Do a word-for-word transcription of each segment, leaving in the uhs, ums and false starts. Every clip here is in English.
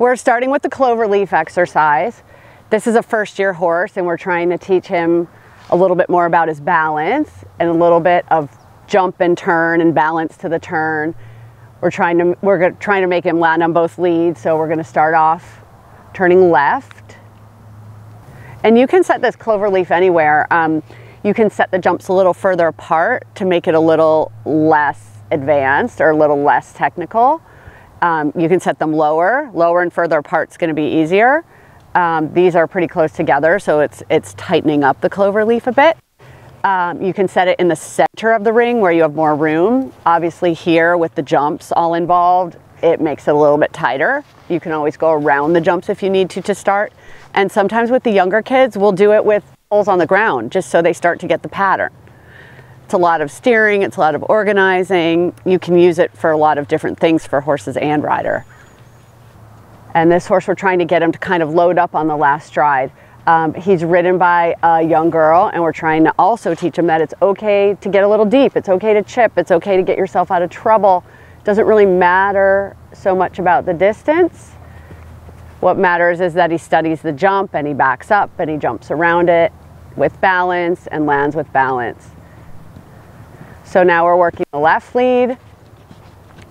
We're starting with the Cloverleaf exercise. This is a first year horse and we're trying to teach him a little bit more about his balance and a little bit of jump and turn and balance to the turn. We're trying to, we're trying to make him land on both leads, so we're going to start off turning left. And you can set this Cloverleaf anywhere. Um, you can set the jumps a little further apart to make it a little less advanced or a little less technical. Um, you can set them lower. Lower and further apart is going to be easier. Um, these are pretty close together, so it's, it's tightening up the Cloverleaf a bit. Um, you can set it in the center of the ring where you have more room. Obviously here with the jumps all involved, it makes it a little bit tighter. You can always go around the jumps if you need to to start. And sometimes with the younger kids, we'll do it with poles on the ground just so they start to get the pattern. It's a lot of steering, it's a lot of organizing. You can use it for a lot of different things for horses and rider. And this horse, we're trying to get him to kind of load up on the last stride. Um, he's ridden by a young girl, and we're trying to also teach him that it's okay to get a little deep. It's okay to chip. It's okay to get yourself out of trouble. It doesn't really matter so much about the distance. What matters is that he studies the jump and he backs up and he jumps around it with balance and lands with balance. So now we're working the left lead.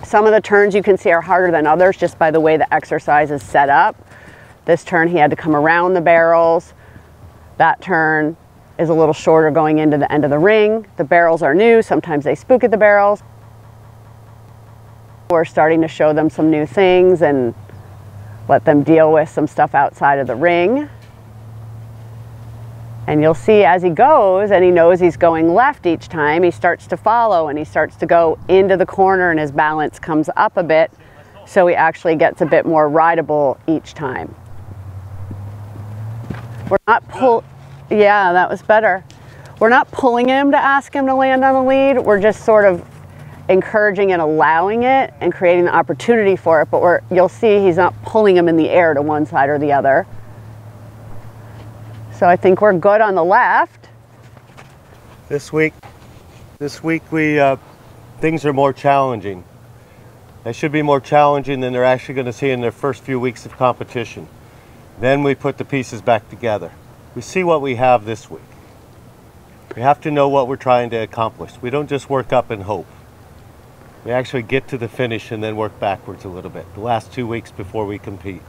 Some of the turns you can see are harder than others just by the way the exercise is set up. This turn he had to come around the barrels. That turn is a little shorter going into the end of the ring. The barrels are new. Sometimes they spook at the barrels. We're starting to show them some new things and let them deal with some stuff outside of the ring. And you'll see as he goes, and he knows he's going left each time, he starts to follow and he starts to go into the corner and his balance comes up a bit, so he actually gets a bit more rideable each time. We're not pull, yeah, that was better. We're not pulling him to ask him to land on the lead. We're just sort of encouraging and allowing it and creating the opportunity for it. But we're, you'll see he's not pulling him in the air to one side or the other. So I think we're good on the left. This week, this week we uh, things are more challenging. They should be more challenging than they're actually going to see in their first few weeks of competition. Then we put the pieces back together. We see what we have this week. We have to know what we're trying to accomplish. We don't just work up and hope. We actually get to the finish and then work backwards a little bit, the last two weeks before we compete.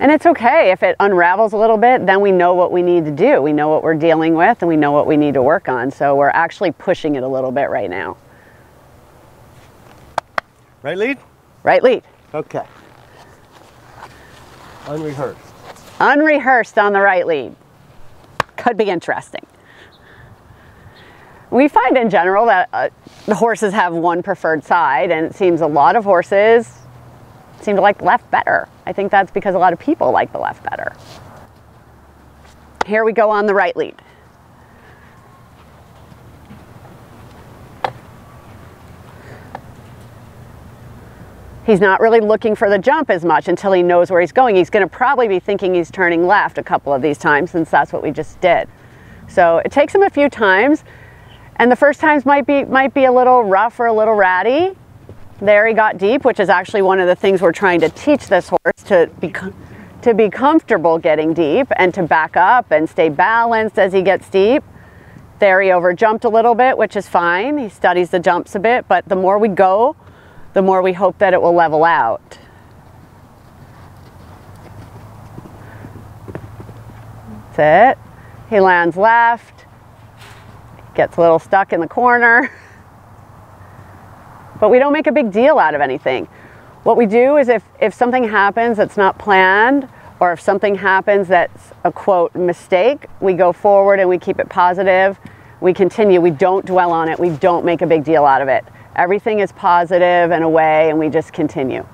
And it's okay if it unravels a little bit, then we know what we need to do. We know what we're dealing with and we know what we need to work on. So we're actually pushing it a little bit right now. Right lead? Right lead. Okay. Unrehearsed. Unrehearsed on the right lead. Could be interesting. We find in general that uh, the horses have one preferred side, and it seems a lot of horses seem to like the left better. I think that's because a lot of people like the left better. Here we go on the right lead. He's not really looking for the jump as much until he knows where he's going. He's going to probably be thinking he's turning left a couple of these times, since that's what we just did. So it takes him a few times, and the first times might be, might be a little rough or a little ratty. There he got deep, which is actually one of the things we're trying to teach this horse, to be, to be comfortable getting deep and to back up and stay balanced as he gets deep. There he overjumped a little bit, which is fine. He studies the jumps a bit, but the more we go, the more we hope that it will level out. That's it. He lands left, gets a little stuck in the corner, but we don't make a big deal out of anything. What we do is if, if something happens that's not planned, or if something happens that's a quote mistake, we go forward and we keep it positive. We continue, we don't dwell on it, we don't make a big deal out of it. Everything is positive and away, and we just continue.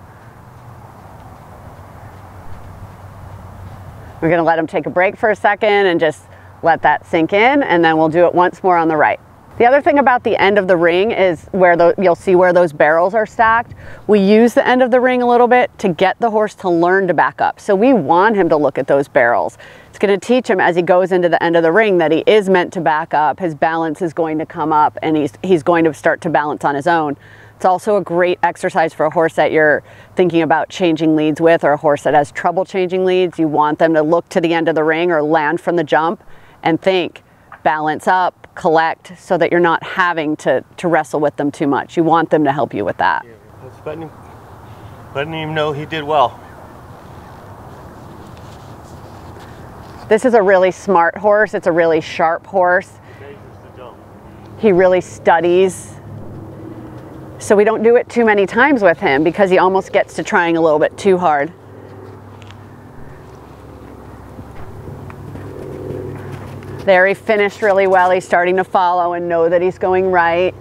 We're going to let him take a break for a second and just let that sink in, and then we'll do it once more on the right. The other thing about the end of the ring is where the, you'll see where those barrels are stacked. We use the end of the ring a little bit to get the horse to learn to back up. So we want him to look at those barrels. It's going to teach him as he goes into the end of the ring that he is meant to back up. His balance is going to come up and he's, he's going to start to balance on his own. It's also a great exercise for a horse that you're thinking about changing leads with, or a horse that has trouble changing leads. You want them to look to the end of the ring or land from the jump and think, balance up, collect, so that you're not having to, to wrestle with them too much. You want them to help you with that. Just letting him, letting him know he did well. This is a really smart horse. It's a really sharp horse. He really studies. So we don't do it too many times with him because he almost gets to trying a little bit too hard. There, he finished really well. He's starting to follow and know that he's going right.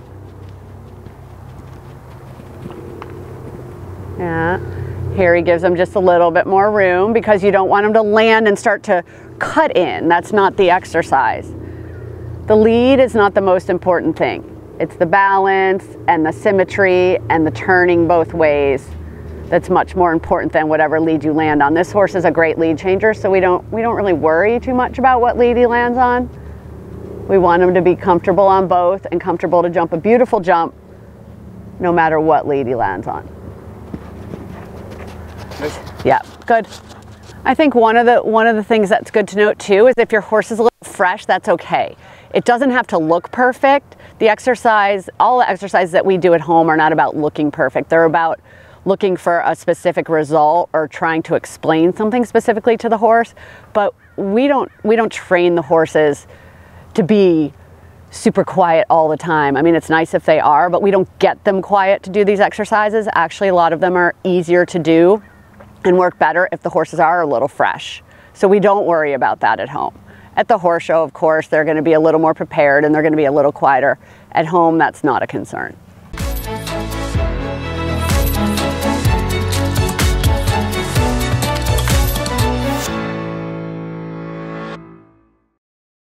Yeah. Here he gives him just a little bit more room because you don't want him to land and start to cut in. That's not the exercise. The lead is not the most important thing. It's the balance and the symmetry and the turning both ways that's much more important than whatever lead you land on. This horse is a great lead changer, so we don't, we don't really worry too much about what lead he lands on. We want him to be comfortable on both and comfortable to jump a beautiful jump no matter what lead he lands on. Yeah, good. I think one of the one of the things that's good to note too is if your horse is a little fresh, that's okay. It doesn't have to look perfect. The exercise, all the exercises that we do at home are not about looking perfect. They're about looking for a specific result or trying to explain something specifically to the horse. But we don't we don't train the horses to be super quiet all the time. I mean, it's nice if they are, but we don't get them quiet to do these exercises. Actually, a lot of them are easier to do and work better if the horses are a little fresh. So we don't worry about that at home. At the horse show, of course, they're going to be a little more prepared and they're going to be a little quieter. At home, that's not a concern.